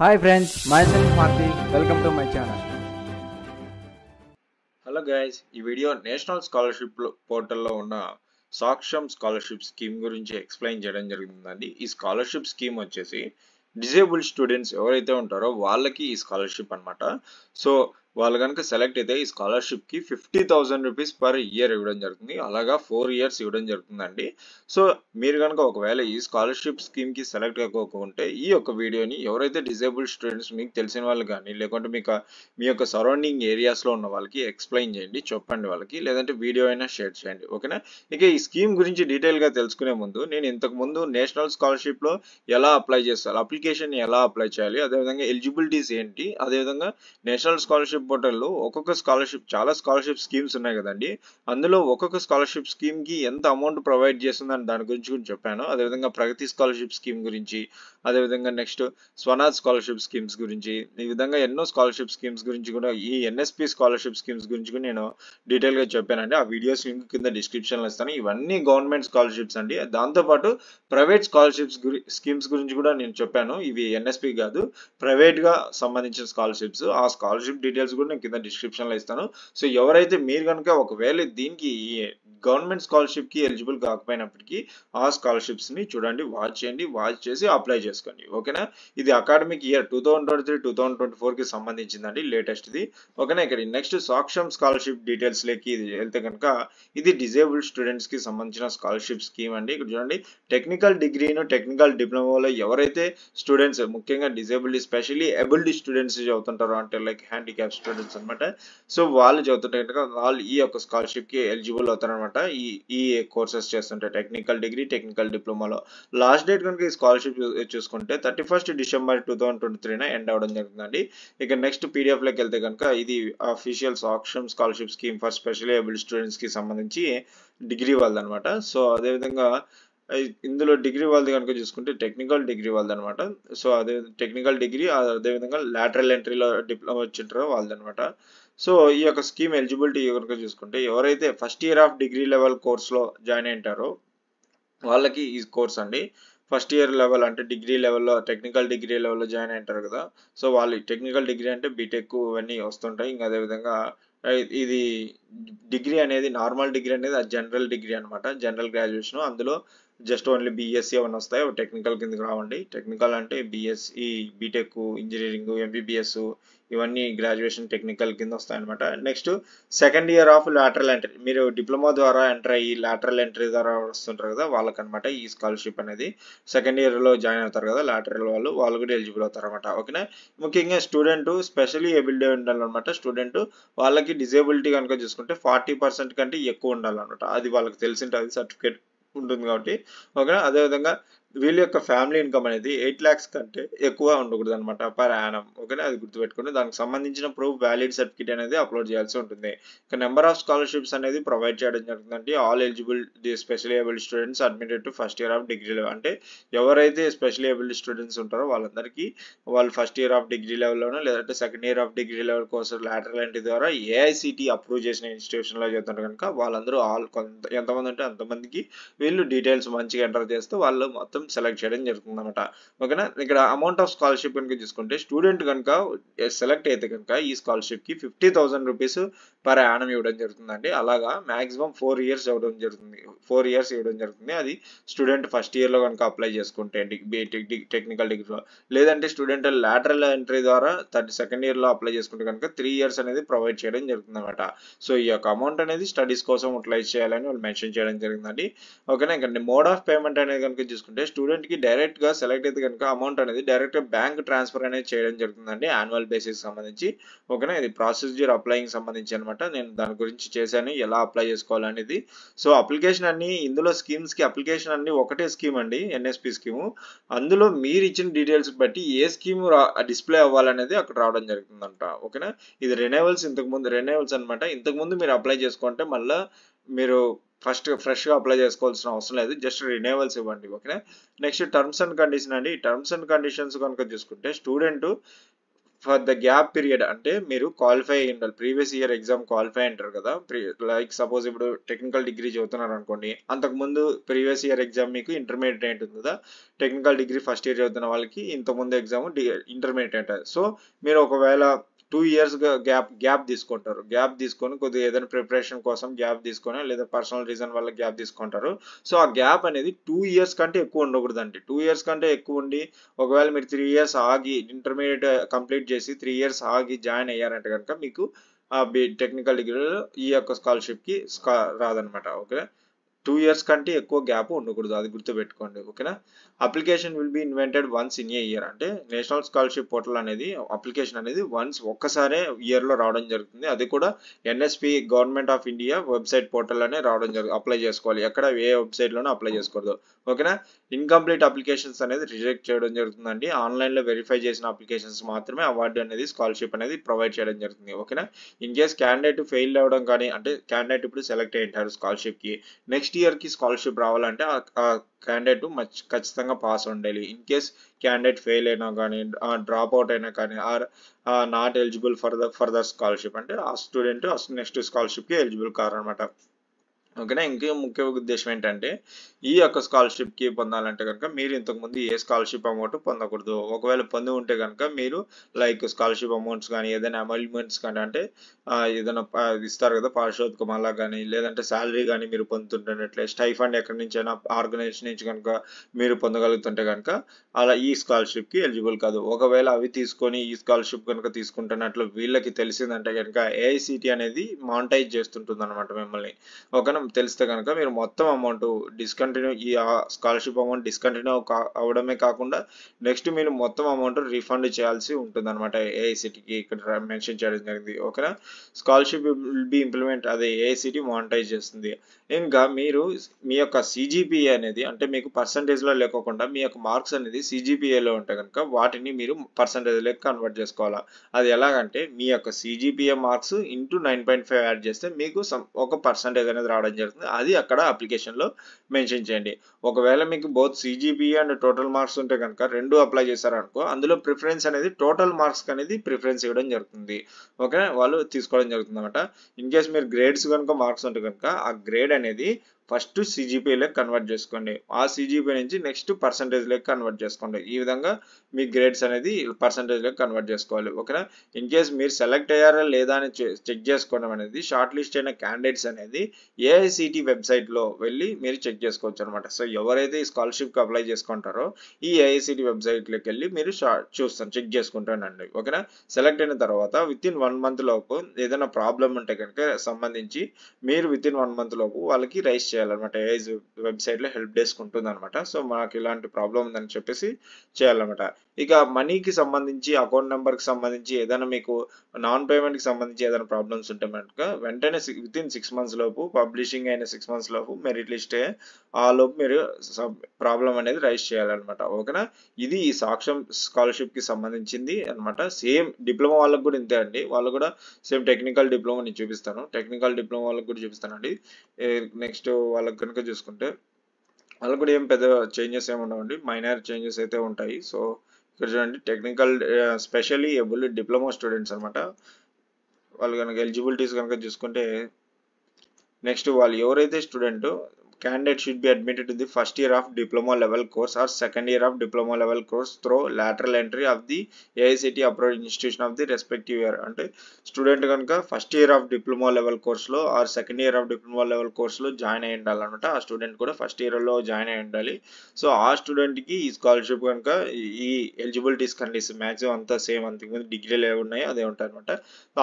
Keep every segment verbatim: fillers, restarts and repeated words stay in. Hi friends, myself Marty. Welcome to my channel. Hello guys, this video National Scholarship Portal lo unna Saksham Scholarship Scheme gurinchi explain cheyadam jarugundandi. Ee scholarship scheme vachesi disabled students evaraithe untaro vallaki ee scholarship anamata. So vallu ganaka select ayithe ee scholarship ki fifty thousand rupees per year ivadam jarugundi. Alaga four years ivadam jarugundandi. So meer ganaka okavela ee scholarship scheme ki select agokunte ee oka video ni evaraithe disabled students meeku telisina vallu gaani lekante meeku mee oka surrounding areas lo unna vallaki explain cheyandi cheppandi vallaki ledante video aina share cheyandi okay na. Ika ee scheme gurinchi detail ga telusukune mundu nenu intaku mundu national scholarship lo ela apply chesali application ni ela apply cheyali adhe vidhanga eligibilities enti adhe vidhanga national scholarship portal లో ఒక్కొక్క scholarship చాలా scholarship schemes ఉన్నాయి కదండి. అందులో ఒక్కొక్క scholarship scheme కి ఎంత amount provide చేస్తుందని దాని గురించి గురించి చెప్పాను. అదేవిధంగా ప్రగతి స్కాలర్షిప్ స్కీమ్ గురించి, అదేవిధంగా నెక్స్ట్ స్వనాథ్ స్కాలర్షిప్ స్కీమ్స్ గురించి, ఈ విధంగా ఎన్నో స్కాలర్షిప్ స్కీమ్స్ గురించి కూడా, ఈ ఎన్ఎస్పి స్కాలర్షిప్ స్కీమ్స్ గురించి కూడా నేను డీటెయిల్ గా చెప్పానండి. ఆ వీడియోస్ లింక్ కింద డిస్క్రిప్షన్ లో ఇస్తాను. ఇవన్నీ గవర్నమెంట్ స్కాలర్షిప్స్ అండి. దాంతోపాటు ప్రైవేట్ స్కాలర్షిప్స్ స్కీమ్స్ గురించి కూడా నేను చెప్పాను. ఇవి ఎన్ఎస్పి కాదు, ప్రైవేట్ గా సంబంధించిన స్కాలర్షిప్స్. ఆ స్కాలర్షిప్ డీటెయిల్స్ కూడా నేను కింద డిస్క్రిప్షన్ లో ఇస్తాను. సో ఎవరైతే మీరు కనుక ఒకవేళ దీనికి గవర్నమెంట్ స్కాలర్షిప్ కి ఎలిజిబుల్ కాకపోయినప్పటికీ ఆ స్కాలర్షిప్స్ ని చూడండి, వాచ్ చేయండి, వాచ్ చేసి అప్లై చేసుకోండి ఓకేనా. ఇది academic year two thousand twenty three two thousand twenty four కి సంబంధించిందండి, లేటెస్ట్ ఇది ఓకేనా. ఇక్కడ నెక్స్ట్ సాక్షం స్కాలర్షిప్ డీటెయిల్స్ లేకి వెళ్తే కనుక ఇది డిజేబుల్డ్ స్టూడెంట్స్ కి సంబంధించిన స్కాలర్షిప్ స్కీమ్ అండి. ఇక్కడ చూడండి, టెక్నికల్ డిగ్రీను టెక్నికల్ డిప్లొమాలో ఎవరైతే స్టూడెంట్స్ ముఖ్యంగా డిజేబుల్డ్ స్పెషల్లీ ఎబుల్డ్ స్టూడెంట్స్ చదువుతుంటారో అంటే లైక్ హ్యాండిక్యాప్ స్టూడెంట్స్ అనమాట. సో వాళ్ళు చదువుతుంటే కనుక వాళ్ళు ఈ యొక్క స్కాలర్షిప్ కి ఎలిజిబుల్ అవుతారు అనమాట. ఈ ఈ కోర్సెస్ చేస్తుంటే టెక్నికల్ డిగ్రీ టెక్నికల్ డిప్లొమాలో లాస్ట్ డేట్ కనుక ఈ స్కాలర్షిప్ చూసుకుంటే thirty first December two thousand twenty త్రీన ఎండ్ అవడం జరుగుతుందండి. ఇక నెక్స్ట్ పీడిఎఫ్ లోకి వెళ్తే కనుక ఇది official Saksham scholarship scheme for specially abled students కి సంబంధించి డిగ్రీ వాళ్ళది అనమాట. సో అదేవిధంగా ఇందులో డిగ్రీ వాళ్ళది కనుక చూసుకుంటే టెక్నికల్ డిగ్రీ వాళ్ళది అనమాట. సో అదే టెక్నికల్ డిగ్రీ అదేవిధంగా లాటరల్ ఎంట్రీలో డిప్లొమా వచ్చింటారో వాళ్ళది అనమాట. సో ఈ యొక్క స్కీమ్ ఎలిజిబిలిటీ కనుక చూసుకుంటే ఎవరైతే first year of degree level కోర్స్లో జాయిన్ అయ్యారో వాళ్ళకి ఈ కోర్స్ అండి. ఫస్ట్ ఇయర్ లెవెల్ అంటే డిగ్రీ లెవెల్లో టెక్నికల్ డిగ్రీ లెవెల్లో జాయిన్ అయ్యారు కదా, సో వాళ్ళు టెక్నికల్ డిగ్రీ అంటే బీటెక్ ఇవన్నీ వస్తుంటాయి. ఇంకా అదేవిధంగా ఇది డిగ్రీ అనేది నార్మల్ డిగ్రీ అనేది అది జనరల్ డిగ్రీ అనమాట, జనరల్ గ్రాడ్యుయేషన్. అందులో జస్ట్ ఓన్లీ బీఎస్సీ అవన్నీ వస్తాయి, టెక్నికల్ కిందకి రావండి. టెక్నికల్ అంటే బీఎస్సీ బీటెక్ ఇంజనీరింగ్ ఎంబీబీఎస్ ఇవన్నీ గ్రాడ్యుయేషన్ టెక్నికల్ కింద వస్తాయి అనమాట. Next second year of lateral entry, మీరు డిప్లొమా ద్వారా ఎంటర్ అయ్యి లాటరల్ ఎంట్రీ ద్వారా వస్తుంటారు కదా వాళ్ళకనమాట ఈ స్కాలర్షిప్ అనేది. సెకండ్ ఇయర్లో జాయిన్ అవుతారు కదా లాటరల్ వాళ్ళు, వాళ్ళు కూడా ఎలిజిబుల్ అవుతారు అనమాట ఓకేనా. ముఖ్యంగా స్టూడెంట్ స్పెషల్లీ ఏబిలిటీ ఉండాలన్నమాట. స్టూడెంట్ వాళ్ళకి డిజేబిలిటీ కనుక చూసుకుంటే ఫార్టీ పర్సెంట్ కంటే ఎక్కువ ఉండాలన్నమాట. అది వాళ్ళకి తెలిసింటుంది, సర్టిఫికేట్ ఉంటుంది కాబట్టి ఓకేనా. అదేవిధంగా వీళ్ళ యొక్క ఫ్యామిలీ ఇన్కమ్ అనేది ఎయిట్ ల్యాక్స్ కంటే ఎక్కువ ఉండకూడదు అనమాట పర్ యానం ఓకేనా. అది గుర్తుపెట్టుకుని దానికి సంబంధించిన ప్రూఫ్ వ్యాలిడ్ సర్టిఫికేట్ అనేది అప్లోడ్ చేయాల్సి ఉంటుంది. ఇక నెంబర్ ఆఫ్ స్కాలర్షిప్స్ అనేది ప్రొవైడ్ చేయడం జరుగుతుందండి. All eligible specially abled students admitted to first year of degree level, అంటే ఎవరైతే స్పెషల్లీ ఏబుల్డ్ స్టూడెంట్స్ ఉంటారో వాళ్ళందరికీ వాళ్ళు ఫస్ట్ ఇయర్ ఆఫ్ డిగ్రీ లెవెల్లోనో లేదంటే second year of degree level కోసం లాటరల్ ఎంట్రీ ద్వారా ఏఐసిటి అప్రూవ్ చేసిన ఇన్స్టిట్యూషన్లో చదువుతారు కనుక వాళ్ళందరూ ఆల్ కొంత ఎంతమంది అంటే అంతమందికి వీళ్ళు డీటెయిల్స్ మంచిగా ఎంటర్ చేస్తే వాళ్ళు మొత్తం సెలెక్ట్ చేయడం జరుగుతుంది అనమాట ఓకేనా. ఇక్కడ అమౌంట్ ఆఫ్ స్కాలర్షిప్ కనుక చూసుకుంటే స్టూడెంట్ కనుక సెలెక్ట్ అయితే కనుక ఈ స్కాలర్షిప్ కి fifty thousand rupees per annum ఇవ్వడం జరుగుతుందండి. అలాగా మాక్సిమం ఫోర్ ఇయర్స్ ఇవ్వడం జరుగుతుంది, ఫోర్ ఇయర్స్ ఇవ్వడం జరుగుతుంది. అది స్టూడెంట్ ఫస్ట్ ఇయర్ లో కనుక అప్లై చేసుకుంటే టెక్నికల్ డిగ్రీలో, లేదంటే స్టూడెంట్ లాటరల్ ఎంట్రీ ద్వారా థర్టీ సెకండ్ ఇయర్ లో అప్లై చేసుకుంటే కనుక త్రీ ఇయర్స్ అనేది ప్రొవైడ్ చేయడం జరుగుతుంది అనమాట. సో ఈ యొక్క అమౌంట్ అనేది స్టడీస్ కోసం యూటిలైజ్ చేయాలని వాళ్ళు మెన్షన్ చేయడం జరిగిందండి ఓకేనా. ఇంకా మోడ్ ఆఫ్ పేమెంట్ అనేది కనుక చూసుకుంటే స్టూడెంట్ కి డైరెక్ట్ గా సెలెక్ట్ అయితే కనుక అమౌంట్ అనేది డైరెక్ట్ బ్యాంక్ ట్రాన్స్ఫర్ అనేది చేయడం జరుగుతుందండి యాన్యువల్ బేసిస్ సంబంధించి ఓకేనా. ఇది ప్రాసెస్యూర్ అప్లైయింగ్ సంబంధించి అనమాట, నేను దాని గురించి చేశాను ఎలా అప్లై చేసుకోవాలనేది. సో అప్లికేషన్ అన్ని ఇందులో స్కీమ్స్ కి అప్లికేషన్ అన్ని ఒకటే స్కీమ్ అండి ఎన్ఎస్పి స్కీము. అందులో మీరు ఇచ్చిన డీటెయిల్స్ బట్టి ఏ స్కీమ్ డిస్ప్లే అవ్వాలనేది అక్కడ రావడం జరుగుతుందంట ఓకేనా. ఇది రెన్యువల్స్ ఇంతకు ముందు రెన్యువల్స్ అనమాట. ఇంతకు ముందు మీరు అప్లై చేసుకుంటే మళ్ళీ మీరు ఫస్ట్ ఫ్రెష్గా అప్లై చేసుకోవాల్సిన అవసరం లేదు, జస్ట్ రినైవల్స్ ఇవ్వండి ఓకేనా. నెక్స్ట్ టర్మ్స్ అండ్ కండిషన్ అండి. టర్మ్స్ అండ్ కండిషన్స్ కనుక చూసుకుంటే student for the gap period ante meeru qualify ayyundal previous year exam qualify antaru kada like suppose ipudu technical degree chestunaru ankondi antaku mundu previous year exam meeku intermediate antundi kada technical degree first year chedutuna vallaki inta mundu exam intermediate anta so meeru oka vela two years gap gap తీసుకుంటారు gap తీసుకొని కొద్ది ఏదైనా preparation కోసం gap తీసుకొని లేదా personal reason వల్ల gap తీసుకుంటారు so ఆ గ్యాప్ అనేది టూ ఇయర్స్ కంటే ఎక్కువ ఉండకూడదండి టూ ఇయర్స్ కంటే ఎక్కువ ఉండి ఒకవేళ మీరు త్రీ ఇయర్స్ ఆగి ఇంటర్మీడియట్ కంప్లీట్ చేసి త్రీ ఇయర్స్ ఆగి జాయిన్ అయ్యారంటే కనుక మీకు ఆ టెక్నికల్ డిగ్రీలో ఈ యొక్క స్కాలర్షిప్కి రాదనమాట ఓకే టూ ఇయర్స్ కంటే ఎక్కువ గ్యాప్ ఉండకూడదు అది గుర్తుపెట్టుకోండి ఓకేనా application will be invented once in a year అంటే నేషనల్ స్కాలర్షిప్ పోర్టల్ అనేది అప్లికేషన్ అనేది వన్స్ ఒక్కసారే ఇయర్లో రావడం జరుగుతుంది అది కూడా NSP government of India website పోర్టల్లోనే రావడం జరుగుతుంది అప్లై చేసుకోవాలి ఎక్కడ ఏ వెబ్సైట్లోనే అప్లై చేసుకోకూడదు ఓకేనా ఇన్కంప్లీట్ అప్లికేషన్స్ అనేది రిజెక్ట్ చేయడం జరుగుతుందండి ఆన్లైన్లో వెరిఫై చేసిన అప్లికేషన్స్ మాత్రమే అవార్డు అనేది స్కాలర్షిప్ అనేది ప్రొవైడ్ చేయడం జరుగుతుంది ఓకేనా ఇన్ కేస్ క్యాండిడేట్ ఫెయిల్ అవ్వడం కానీ అంటే క్యాండిడేట్ ఇప్పుడు సెలెక్ట్ అయ్యారు స్కాలర్షిప్కి నెక్స్ట్ ఇయర్ కి స్కాలర్షిప్ రావాలంటే ఆ క్యాండిడేట్ మచ్ ఖచ్చితంగా పాస్ ఉండాలి ఇన్ కేస్ క్యాండిడేట్ ఫెయిల్ అయినా కానీ డ్రాప్ అవుట్ అయినా కానీ are not eligible for the further scholarship అంటే ఆ స్టూడెంట్ నెక్స్ట్ స్కాలర్షిప్కి ఎలిజిబుల్ కారనమాట ఓకేనా ఇంకే ముఖ్య ఉద్దేశం ఏంటంటే ఈ యొక్క స్కాలర్షిప్కి పొందాలంటే కనుక మీరు ఇంతకుముందు ఏ స్కాలర్షిప్ అమౌంట్ పొందకూడదు ఒకవేళ పొంది ఉంటే కనుక మీరు లైక్ స్కాలర్షిప్ అమౌంట్స్ కానీ ఏదైనా అమైల్మెంట్స్ కానీ అంటే ఏదైనా ఇస్తారు కదా పారితోషికం అలా కానీ లేదంటే శాలరీ కానీ మీరు పొందుతుంటే స్టైఫండ్ ఎక్కడి నుంచి అయినా ఆర్గనైజేషన్ నుంచి కనుక మీరు పొందగలుగుతుంటే కనుక అలా ఈ స్కాలర్షిప్కి ఎలిజిబుల్ కాదు ఒకవేళ అవి తీసుకొని ఈ స్కాలర్షిప్ కనుక తీసుకుంటున్నట్లు వీళ్ళకి తెలిసిందంటే కనుక ఏఐసిటి అనేది మానిటైజ్ చేస్తుంటుంది అనమాట మిమ్మల్ని ఓకేనా తెలిస్తే కనుక మీరు మొత్తం అమౌంట్ డిస్కంటిన్యూ ఈ స్కాలర్షిప్ అమౌంట్ డిస్కంటిన్యూ అవడమే కాకుండా నెక్స్ట్ మీరు మొత్తం అమౌంట్ రీఫండ్ చేయాల్సి ఉంటుంది అనమాట ఏఐసిటీకి ఇక్కడ మెన్షన్ చేయడం జరిగింది ఓకేనా స్కాలర్షిప్ విల్ బి ఇంప్లిమెంట్ అదే ఏఐసిటీ మానిటైజ్ చేస్తుంది ఇంకా మీరు మీ యొక్క సిజిపిఏ అనేది అంటే మీకు పర్సంటేజ్లో లేకోకుండా మీ యొక్క మార్క్స్ అనేది సిజిపిఏలో ఉంటే కనుక వాటిని మీరు పర్సంటేజ్లోకి కన్వర్ట్ చేసుకోవాలా అది ఎలాగంటే మీ యొక్క CGPA marks into nine point five add చేస్తే మీకు ఒక పర్సంటేజ్ అనేది రావడం జరుగుతుంది అది అక్కడ అప్లికేషన్లో మెన్షన్ చేయండి ఒకవేళ మీకు both CGPA and total marks ఉంటే కనుక రెండు అప్లై చేశారనుకో అందులో ప్రిఫరెన్స్ అనేది టోటల్ మార్క్స్ అనేది ప్రిఫరెన్స్ ఇవ్వడం జరుగుతుంది ఓకే వాళ్ళు తీసుకోవడం జరుగుతుంది అనమాట ఇన్ కేస్ మీరు గ్రేడ్స్ కనుక మార్క్స్ ఉంటే కనుక ఆ గ్రేడ్ అనేది ఫస్ట్ సిజిపిఏలోకి కన్వర్ట్ చేసుకోండి ఆ సిజిపిఏ నుంచి నెక్స్ట్ పర్సంటేజ్లోకి కన్వర్ట్ చేసుకోండి ఈ విధంగా మీ గ్రేడ్స్ అనేది పర్సంటేజ్లోకి కన్వర్ట్ చేసుకోవాలి ఓకేనా ఇన్ కేస్ మీరు సెలెక్ట్ అయ్యారా లేదా అని చెక్ చేసుకోవడం అనేది షార్ట్ లిస్ట్ అయిన క్యాండిడేట్స్ అనేది ఏఐసిటి వెబ్సైట్లో వెళ్ళి మీరు చెక్ చేసుకోవచ్చు అనమాట సో ఎవరైతే ఈ స్కాలర్షిప్కి అప్లై చేసుకుంటారో ఈ ఏఐసిటి వెబ్సైట్లోకి వెళ్ళి మీరు చూస్తాను చెక్ చేసుకుంటానండి ఓకేనా సెలెక్ట్ అయిన తర్వాత విత్ ఇన్ వన్ మంత్ లోపు ఏదైనా ప్రాబ్లం ఉంటే కనుక సంబంధించి మీరు విత్ ఇన్ వన్ మంత్ లోపు వాళ్ళకి రైస్ చేయాలన్నమాట ఏఐ వెబ్సైట్లో హెల్ప్ డెస్క్ ఉంటుంది అనమాట సో మనకి ఇలాంటి ప్రాబ్లం ఉందని చెప్పేసి చేయాలన్నమాట ఇక మనీకి సంబంధించి అకౌంట్ నెంబర్కి సంబంధించి ఏదైనా మీకు నాన్ పేమెంట్కి సంబంధించి ఏదైనా ప్రాబ్లమ్స్ ఉంటే కనుక వెంటనే విత్ ఇన్ సిక్స్ మంత్స్ లోపు పబ్లిషింగ్ అయిన సిక్స్ మంత్స్ లోపు మెరిట్ లిస్ట్ ఆ లోపు మీరు ప్రాబ్లం అనేది రైజ్ చేయాలన్నమాట ఓకేనా ఇది ఈ సాక్షం స్కాలర్షిప్కి సంబంధించింది అనమాట సేమ్ డిప్లొమా వాళ్ళకు కూడా ఇంతే అండి వాళ్ళు కూడా సేమ్ టెక్నికల్ డిప్లొమా నేను చూపిస్తాను టెక్నికల్ డిప్లొమా వాళ్ళకు కూడా చూపిస్తానండి నెక్స్ట్ వాళ్ళకి కనుక చూసుకుంటే వాళ్ళకు కూడా ఏం పెద్ద చేంజెస్ ఏమి ఉండవండి మైనర్ చేంజెస్ అయితే ఉంటాయి సో ఇక్కడ చూడండి technical specially able diploma students అనమాట వాళ్ళు కనుక ఎలిజిబిలిటీస్ కనుక చూసుకుంటే నెక్స్ట్ వాళ్ళు ఎవరైతే student candidate should be admitted to the first year of diploma level course or second year of diploma level course through lateral entry of the A I C T E approved institution of the respective year అంటే student కనుక first year of diploma level కోర్సులో or second year of diploma level కోర్సులో join అయ్యి ఉండాలన్నమాట ఆ student కూడా first ఇయర్లో join అయ్యి ఉండాలి సో ఆ స్టూడెంట్కి ఈ స్కాలర్షిప్ కనుక ఈ ఎలిజిబిలిటీస్ కండిషన్ మ్యాక్సిమం అంతా సేమ్ అంతకుముందు డిగ్రీలు ఏవి ఉన్నాయో అదే ఉంటాయి అనమాట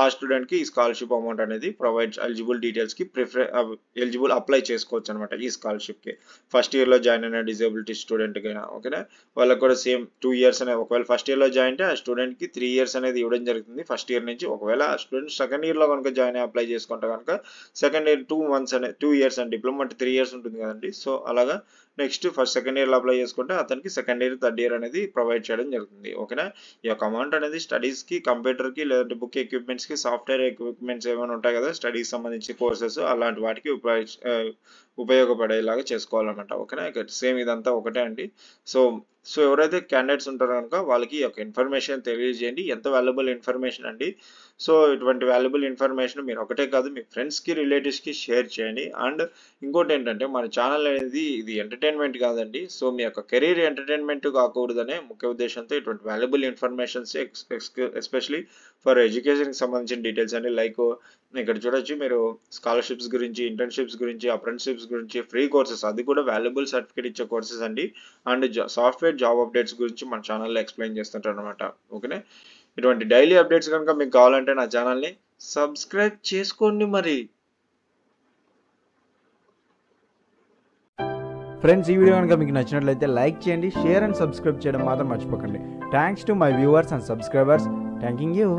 ఆ స్టూడెంట్కి ఈ స్కాలర్షిప్ అమౌంట్ అనేది ప్రొవైడ్ ఎలిజిబుల్ డీటెయిల్స్కి ప్రిఫర్ ఎలిజిబుల్ అప్లై చేసుకోవచ్చు అనమాట ఈ స్కాలర్షిప్కి ఫస్ట్ ఇయర్లో జాయిన్ అయిన డిజబిలిటీ స్టూడెంట్కైనా ఓకేనా వాళ్ళకి కూడా సేమ్ టూ ఇయర్స్ అనేది ఒకవేళ ఫస్ట్ ఇయర్లో జాయిన్ అంటే ఆ స్టూడెంట్కి త్రీ ఇయర్స్ అనేది ఇవ్వడం జరుగుతుంది ఫస్ట్ ఇయర్ నుంచి ఒకవేళ ఆ స్టూడెంట్ సెకండ్ ఇయర్లో కనుక జాయిన్ అయ్యి అప్లై చేసుకుంటే కనుక సెకండ్ ఇయర్ టూ మంత్స్ అనేది టూ ఇయర్స్ అండ్ డిప్లొమా అంటే త్రీ ఇయర్స్ ఉంటుంది కదండి సో అలాగా నెక్స్ట్ ఫస్ట్ సెకండ్ ఇయర్లో అప్లై చేసుకుంటే అతనికి సెకండ్ ఇయర్ థర్డ్ ఇయర్ అనేది ప్రొవైడ్ చేయడం జరుగుతుంది ఓకేనా ఈ యొక్క అమౌంట్ అనేది స్టడీస్కి కంప్యూటర్కి లేదంటే బుక్ ఎక్విప్మెంట్స్కి సాఫ్ట్వేర్ ఎక్విప్మెంట్స్ ఏమైనా ఉంటాయి కదా స్టడీస్ సంబంధించి కోర్సెస్ అలాంటి వాటికి ఉపయోగపడేలాగా చేసుకోవాలన్నమాట ఓకేనా సేమ్ ఇదంతా ఒకటే అండి సో సో ఎవరైతే క్యాండిడేట్స్ ఉంటారో కనుక వాళ్ళకి ఒక ఇన్ఫర్మేషన్ తెలియజేయండి. ఎంత వాల్యుబుల్ ఇన్ఫర్మేషన్ అండి. సో ఇటువంటి వాల్యుబుల్ ఇన్ఫర్మేషన్ మీరు ఒకటే కాదు మీ ఫ్రెండ్స్కి రిలేటివ్స్కి షేర్ చేయండి. అండ్ ఇంకోటి ఏంటంటే మన ఛానల్ అనేది ఇది ఎంటర్టైన్మెంట్ కాదండి. సో మీ యొక్క కెరీర్ ఎంటర్టైన్మెంట్ కాకూడదనే ముఖ్య ఉద్దేశంతో ఇటువంటి వాల్యుబుల్ ఇన్ఫర్మేషన్స్ ఎస్పెషలీ ఫర్ ఎడ్యుకేషన్కి సంబంధించిన డీటెయిల్స్ అండి. లైక్ ఇక్కడ చూడొచ్చు మీరు స్కాలర్షిప్స్ గురించి, ఇంటర్న్షిప్స్ గురించి, అప్రెంటిస్షిప్స్ గురించి, ఫ్రీ కోర్సెస్ అది కూడా వాల్యుబుల్ సర్టిఫికేట్ ఇచ్చే కోర్సెస్ అండి. అండ్ సాఫ్ట్వేర్ జాబ్ అప్డేట్స్ గురించి మన ఛానల్లో ఎక్స్ప్లెయిన్ చేస్తుంటారు అనమాట. ఓకేనే, ఇటువంటి డైలీ అప్డేట్స్ కనుక మీకు కావాలంటే నా ఛానల్ని సబ్స్క్రైబ్ చేసుకోండి. మరి ఫ్రెండ్స్, ఈ వీడియో కనుక మీకు నచ్చినట్లయితే లైక్ చేయండి, షేర్ అండ్ సబ్స్క్రైబ్ చేయడం మాత్రం మర్చిపోకండి. Thanks to my viewers and subscribers. Thanking you.